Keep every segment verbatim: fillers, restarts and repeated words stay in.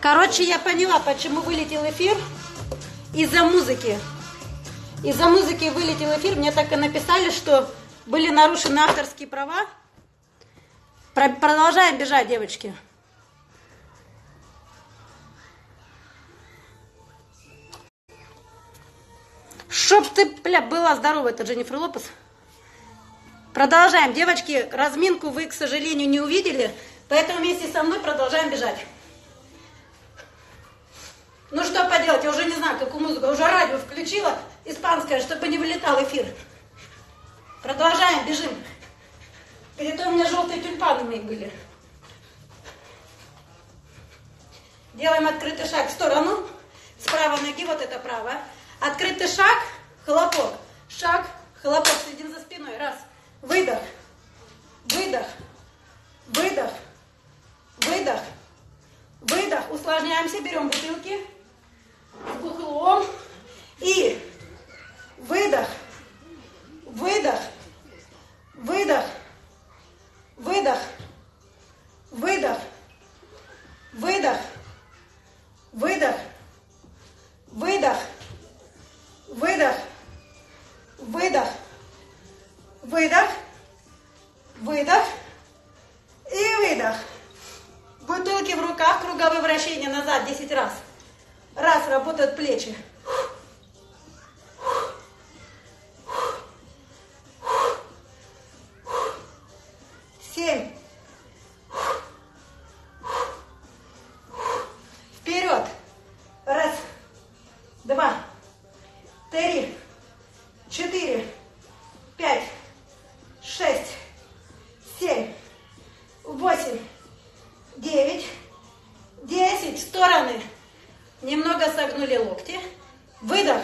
Короче, я поняла, почему вылетел эфир. Из-за музыки. Из-за музыки вылетел эфир. Мне так и написали, что были нарушены авторские права. Про- продолжаем бежать, девочки. Чтоб ты, бля, была здорова, это Дженнифер Лопес. Продолжаем, девочки. Разминку вы, к сожалению, не увидели, поэтому вместе со мной продолжаем бежать. Ну что поделать, я уже не знаю, какую музыку, уже радио включила, испанское, чтобы не вылетал эфир. Продолжаем, бежим. Перед той у меня желтые тюльпаны были. Делаем открытый шаг в сторону. С правой ноги, вот это правая. Открытый шаг, хлопок. Шаг, хлопок, следим за спиной. Раз. Выдох. Выдох. Выдох. Выдох. Выдох. Усложняемся, берем бутылки с бухлом. И выдох. Выдох. Выдох. Выдох. Выдох. Выдох. Выдох. Выдох. Выдох. Выдох. Выдох. Выдох. И выдох. Бутылки в руках. Круговые вращения назад десять раз. Раз. Работают плечи. семь. Вперед. Раз. Два. Три. Четыре. Пять. Шесть. Семь. Восемь. Девять. Десять. В стороны. Немного согнули локти. Выдох.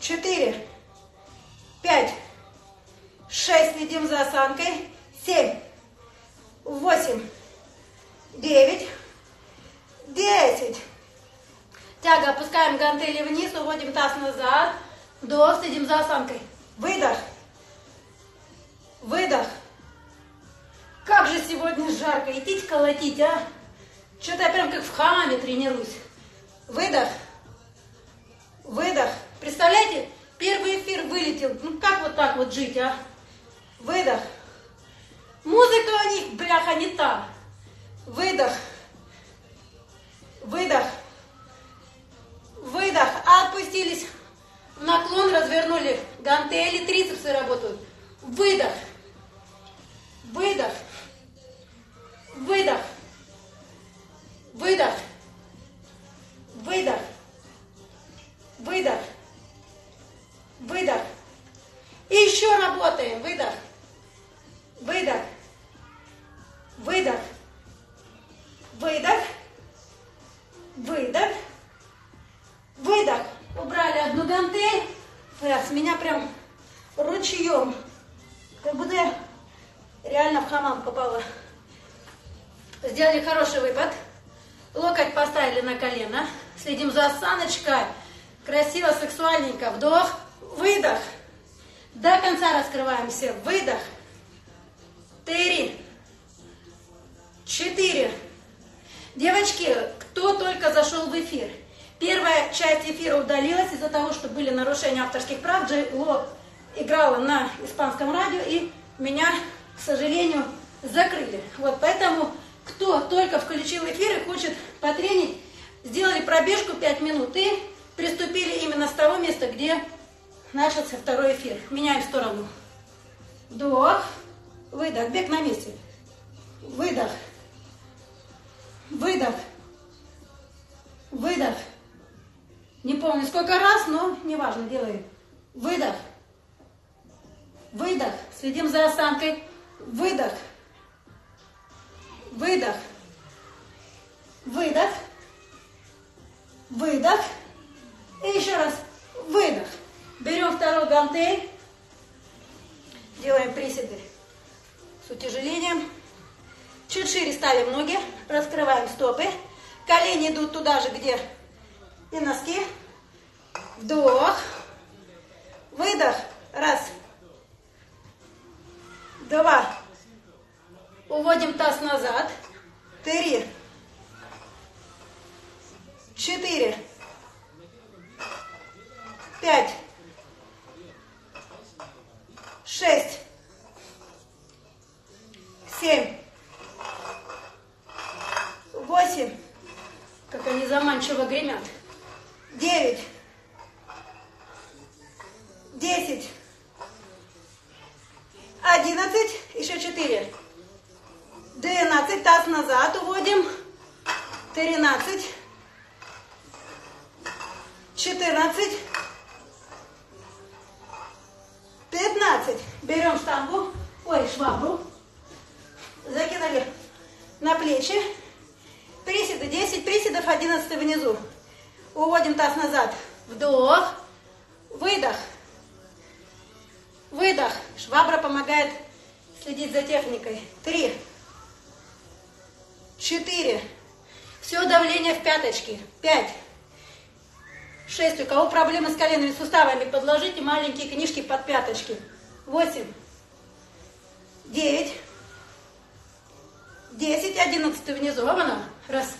Четыре. Пять. Шесть. Следим за осанкой. Семь. Восемь. Девять. Десять. Тяга. Опускаем гантели вниз. Уводим таз назад. Вдох. Следим за осанкой. Выдох. Выдох. Как же сегодня жарко. Идите колотить, а? Что-то я прям как в хаме тренируюсь. Выдох. Выдох. Представляете? Первый эфир вылетел. Ну как вот так вот жить, а? Выдох. Музыка у них, бляха, не та. Выдох. Выдох. Выдох. Отпустились. В наклон развернули гантели. Трицепсы работают. Выдох. Выдох. Выдох. Выдох. Выдох. Выдох. Выдох. И еще работаем. Выдох. Выдох. Выдох. Выдох. Выдох. Выдох. Убрали одну гантель. С меня прям ручьем. Как будто я реально в хамам попала. Сделали хороший выпад. Локоть поставили на колено. Следим за осаночкой. Красиво, сексуальненько. Вдох. Выдох. До конца раскрываемся. Выдох. Три. Четыре. Девочки, кто только зашел в эфир. Первая часть эфира удалилась из-за того, что были нарушения авторских прав. Джей Ло играла на испанском радио, и меня, к сожалению, закрыли. Вот поэтому, кто только включил эфир и хочет потренить, сделали пробежку пять минут и приступили именно с того места, где начался второй эфир. Меняем сторону. Вдох. Выдох. Бег на месте. Выдох. Выдох. Выдох. Не помню сколько раз, но неважно, делаем. Выдох. Выдох. Следим за осанкой. Выдох. Выдох. Выдох. Выдох. И еще раз. Выдох. Берем второй гантель. Делаем приседы с утяжелением. Чуть шире ставим ноги. Раскрываем стопы. Колени идут туда же, где и носки. Вдох. Выдох. Раз. Два. Уводим таз назад. Три. Четыре. Пять. Шесть. Семь. Восемь. Как они заманчиво гремят. Девять. Десять. Одиннадцать. Еще четыре. Двенадцать. Таз назад уводим. Тринадцать. Четырнадцать. Пятнадцать. Берем штангу. Ой, швабру. Закинули на плечи. Приседы. десять приседов. одиннадцать внизу. Уводим таз назад. Вдох. Выдох. Выдох. Швабра помогает следить за техникой. Три. Четыре. Все давление в пяточки. Пять. Шесть. У кого проблемы с коленными суставами, подложите маленькие книжки под пяточки. Восемь. Девять. Десять. Одиннадцатый внизу. Оба нам. Раз.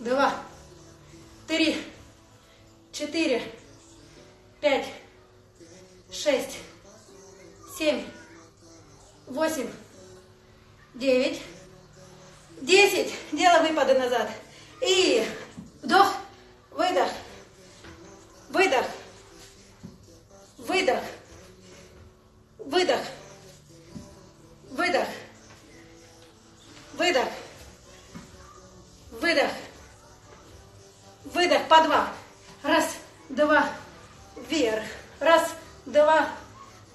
Два. Три. Четыре. Пять. Шесть. Семь. Восемь. Девять. Десять. Делаем выпады назад. И вдох, выдох, выдох, выдох, выдох, выдох, выдох, выдох, выдох. По два. Раз, два, вверх. Раз, два,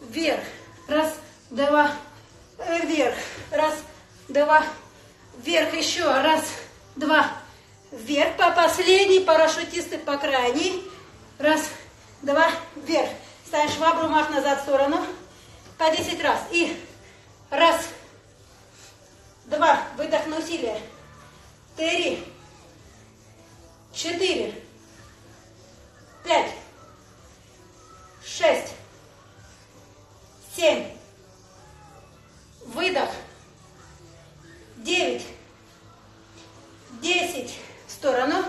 вверх. Раз, два, вверх. Раз, два, вверх. Еще раз, два, вверх. По последней, парашютисты по крайней. Раз, два, вверх. Ставишь швабру, мах назад в сторону. По десять раз. И раз, два, выдох на усилие. Три, четыре, пять, шесть. Семь. Выдох. Девять. Десять. В сторону.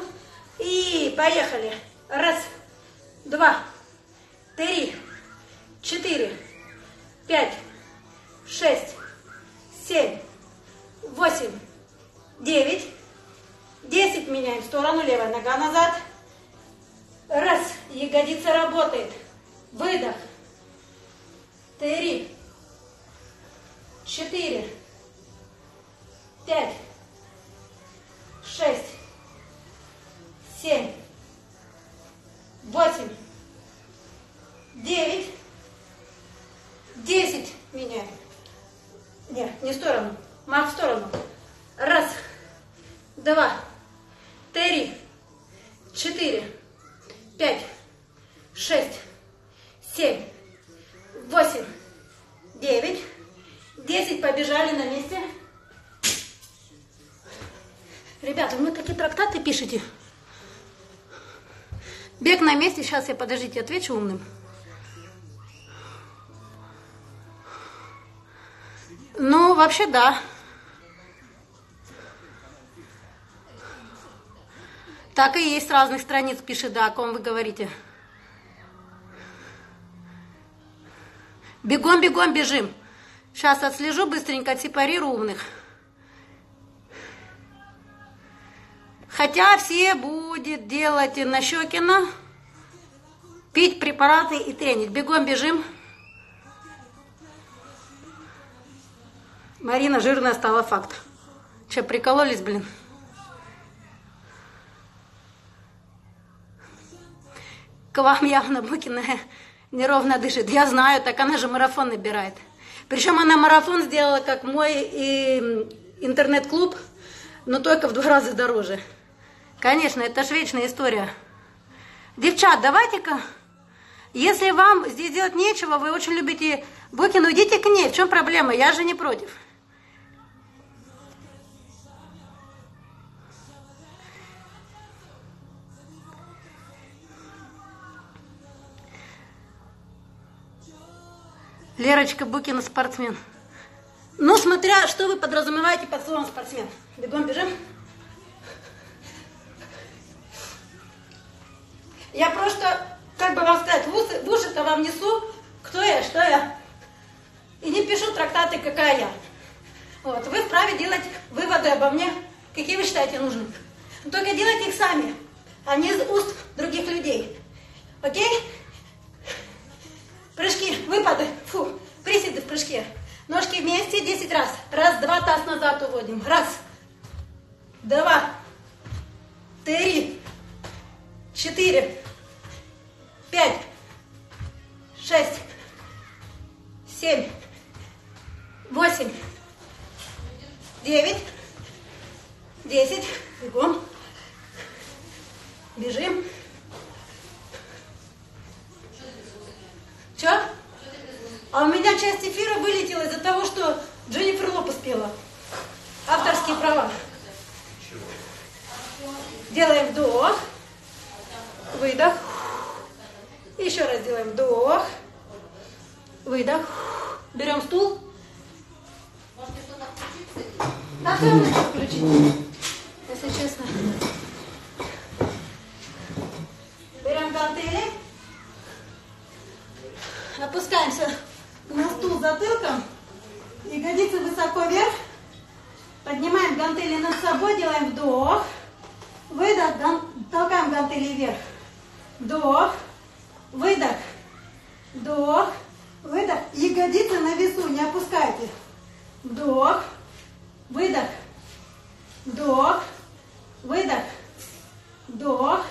И поехали. Раз. Два. Три. Четыре. Пять. Шесть. Семь. Восемь. Девять. Десять. Меняем в сторону. Левая нога назад. Раз. Ягодица работает. Выдох. Три, четыре, пять, шесть, семь, восемь, девять, десять. Меняем. Нет, не в сторону. Мах в сторону. Раз, два, три, четыре, пять, шесть, семь. Восемь, девять, десять. Побежали на месте. Ребята, вы такие трактаты пишете. Бег на месте. Сейчас я, подождите, отвечу умным. Ну, вообще, да. Так и есть, с разных страниц пишет, да, о ком вы говорите. Бегом, бегом, бежим. Сейчас отслежу быстренько, сепарирую умных. Хотя все будет делать на Щекина, пить препараты и тренить. Бегом, бежим. Марина жирная стала, факт. Че, прикололись, блин? К вам явно Букина неровно дышит. Я знаю, так она же марафон набирает. Причем она марафон сделала, как мой интернет-клуб, но только в два раза дороже. Конечно, это же вечная история. Девчат, давайте-ка, если вам здесь делать нечего, вы очень любите Букину, идите к ней. В чем проблема? Я же не против. Лерочка Букина спортсмен. Ну, смотря, что вы подразумеваете под словом спортсмен. Бегом, бежим. Я просто, как бы вам сказать, в уши-то вам несу, кто я, что я. И не пишу трактаты, какая я. Вот. Вы вправе делать выводы обо мне, какие вы считаете нужными. Но только делайте их сами, а не из уст других людей. Окей? Прыжки, выпады, фу, приседы в прыжке. Ножки вместе десять раз. Раз, два, таз назад уводим. Раз, два, три, четыре, пять, шесть, семь, восемь, девять, десять. Бегом. Бежим. Че? А у меня часть эфира вылетела из-за того, что Дженнифер Лопес пела. Авторские права. Делаем вдох. Выдох. Еще раз делаем вдох. Выдох. Берем стул. Может, что-то включить, кстати? Да, все можно включить. Если честно. Берем гантели. Опускаемся на стул затылком. Ягодицы высоко вверх. Поднимаем гантели над собой. Делаем вдох. Выдох. Толкаем гантели вверх. Вдох. Выдох. Вдох. Выдох. Ягодицы на весу. Не опускайте. Вдох. Выдох. Вдох. Выдох. Вдох.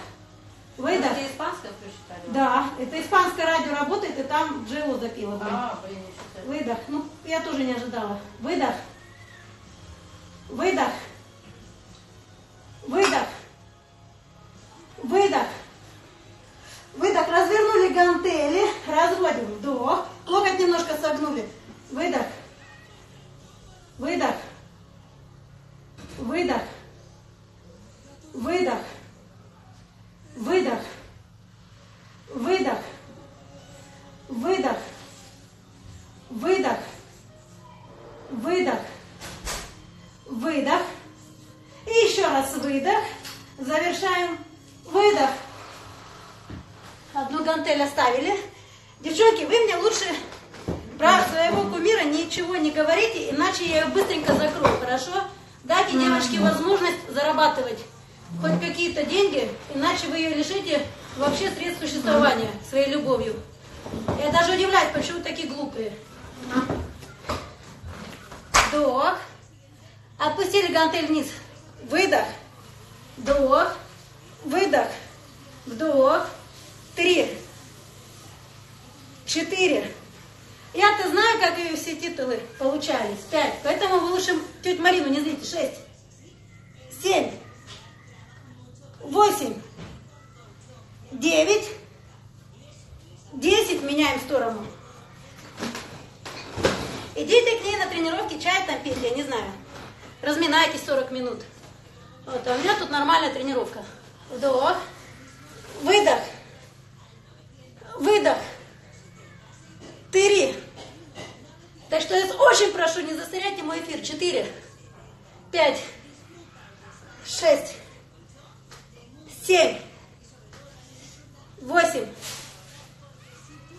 Выдох. Это испанское прочитали? Да. Это испанское радио работает, и там Джилу запила. А, блин, не считаю. Выдох. Ну, я тоже не ожидала. Выдох. Выдох. Выдох. Выдох. Выдох. Развернули гантели. Разводим. Вдох. Локоть немножко согнули. Выдох. Выдох. Выдох. Выдох. Выдох. Выдох. Выдох. Выдох. Выдох. Выдох. И еще раз выдох. Завершаем выдох. Одну гантель оставили. Девчонки, вы мне лучше про своего кумира ничего не говорите, иначе я ее быстренько закрою, хорошо? Дайте девочке возможность зарабатывать хоть какие-то деньги, иначе вы ее лишите вообще средств существования своей любовью. Я даже удивляюсь, почему такие глупые. Вдох. Отпустили гантель вниз. Выдох. Вдох. Выдох. Вдох. Три. Четыре. Я-то знаю, как ее все титулы получались. Пять. Поэтому вы лучше тетю Марину не злите. Шесть. Семь. Восемь. Девять. Десять. Меняем сторону. Идите к ней на тренировке чай там пить, я не знаю. Разминайтесь сорок минут. Вот, а у меня тут нормальная тренировка. Вдох. Выдох. Выдох. Три. Так что я очень прошу, не засоряйте мой эфир. Четыре. Пять. Шесть. Семь. Восемь.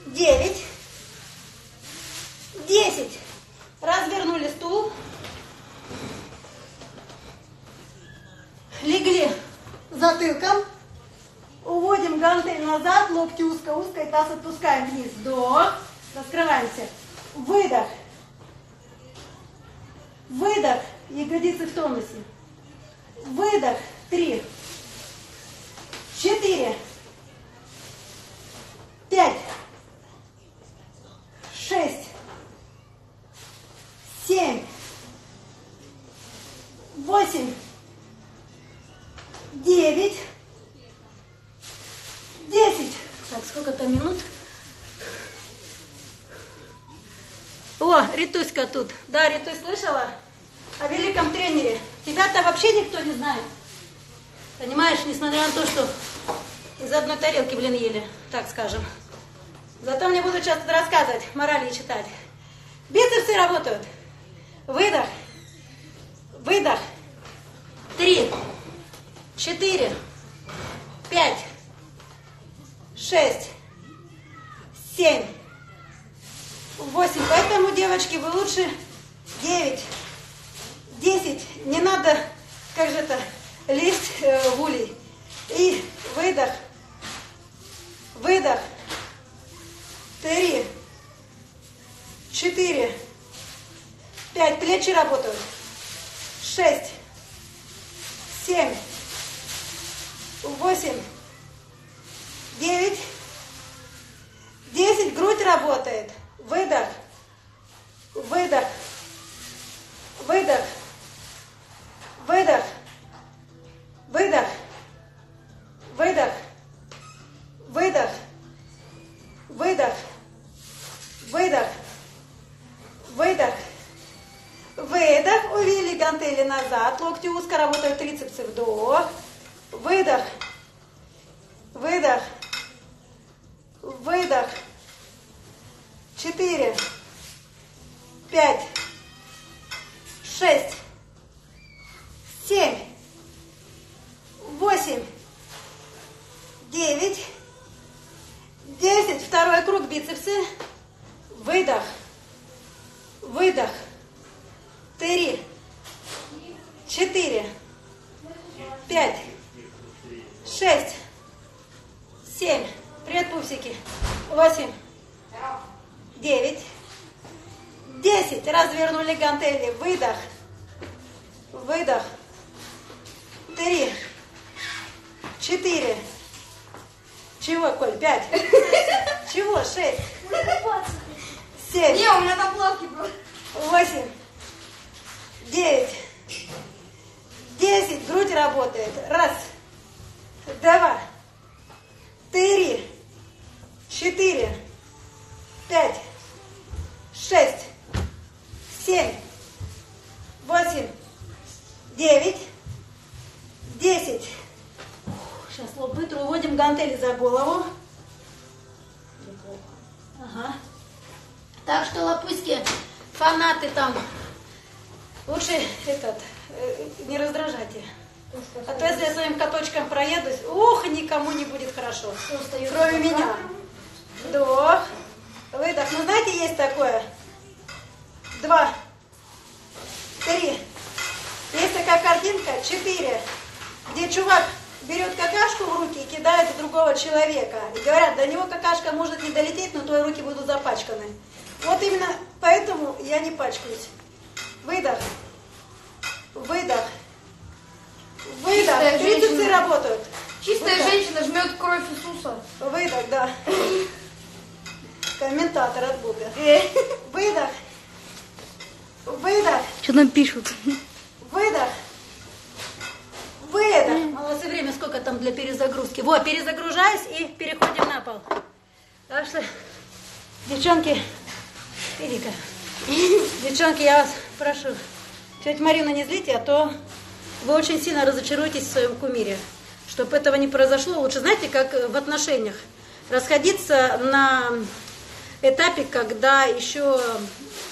Девять. Десять. Развернули стул. Легли затылком. Уводим гантель назад. Локти узко-узко и таз отпускаем вниз. Вдох. Раскрываемся. Выдох. Выдох. Ягодицы в тонусе. Выдох. Три. Четыре. Пять. Шесть. Семь. Восемь. Девять. Десять. Так, сколько-то минут. О, Ритуська тут. Да, Ритусь, слышала о великом тренере? Тебя-то вообще никто не знает. Понимаешь, несмотря на то, что из одной тарелки, блин, ели, так скажем. Зато мне будут сейчас рассказывать, морали читать. Бицепсы работают. Выдох. Выдох. Три. Четыре. Пять. Шесть. Семь. Восемь. Поэтому, девочки, вы лучше девять. Десять. Не надо, как же это, лезть э, в улей. И выдох. Выдох. Три. Четыре. Пять. Плечи работают. Шесть. Семь. Восемь. Девять. Десять. Грудь работает. Выдох. Выдох. Выдох. Выдох. Выдох. Выдох. Выдох. Выдох. Выдох. Выдох. Выдох. Увели гантели назад. Локти узко работают, трицепсы. Вдох. Выдох. Выдох. Выдох. Четыре. Пять. Шесть. Семь. Восемь. Девять. Десять. Второй круг, бицепсы. Выдох. Выдох. Три. Четыре. Пять. Шесть. Семь. Привет, пупсики. Восемь. Девять. Десять. Развернули гантели. Выдох. Выдох. Три. Четыре. Чего, Коль? Пять. Чего? Шесть. Семь. Не, у меня там плавки были. Восемь. Девять. Десять. Грудь работает. Раз. Два. Три. Четыре. Пять. Шесть. Семь. Восемь. Девять. Десять. Сейчас лоб быстро уводим гантели за голову. Ага. Так что, лопуськи, фанаты там, лучше этот, не раздражайте. А то если я своим каточком проедусь, ох, никому не будет хорошо. Кроме меня. Вдох. Выдох. Ну, знаете, есть такое? Два. Три. Есть такая картинка. Четыре. Где чувак берет какашку в руки и кидает в другого человека. И говорят, до него какашка может не долететь, но твои руки будут запачканы. Вот именно поэтому я не пачкаюсь. Выдох. Выдох. Выдох. Трицепсы работают. Чистая выдох. Женщина жмет кровь Иисуса. Выдох, да. Комментатор от Бога. Выдох. Выдох. Что нам пишут? Выдох. Выдох. Молодцы, время сколько там для перезагрузки. Вот, перезагружаюсь и переходим на пол. Так что, девчонки, иди-ка. Девчонки, я вас прошу, тетя Марина, не злите, а то вы очень сильно разочаруетесь в своем кумире. Чтобы этого не произошло, лучше, знаете, как в отношениях, расходиться на этапе, когда еще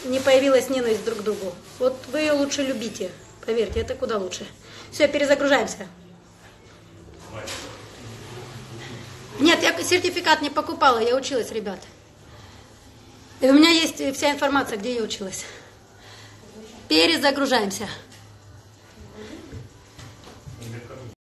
не появилась ненависть друг к другу. Вот вы ее лучше любите, поверьте, это куда лучше. Все, перезагружаемся. Нет, я сертификат не покупала, я училась, ребят. И у меня есть вся информация, где я училась. Перезагружаемся.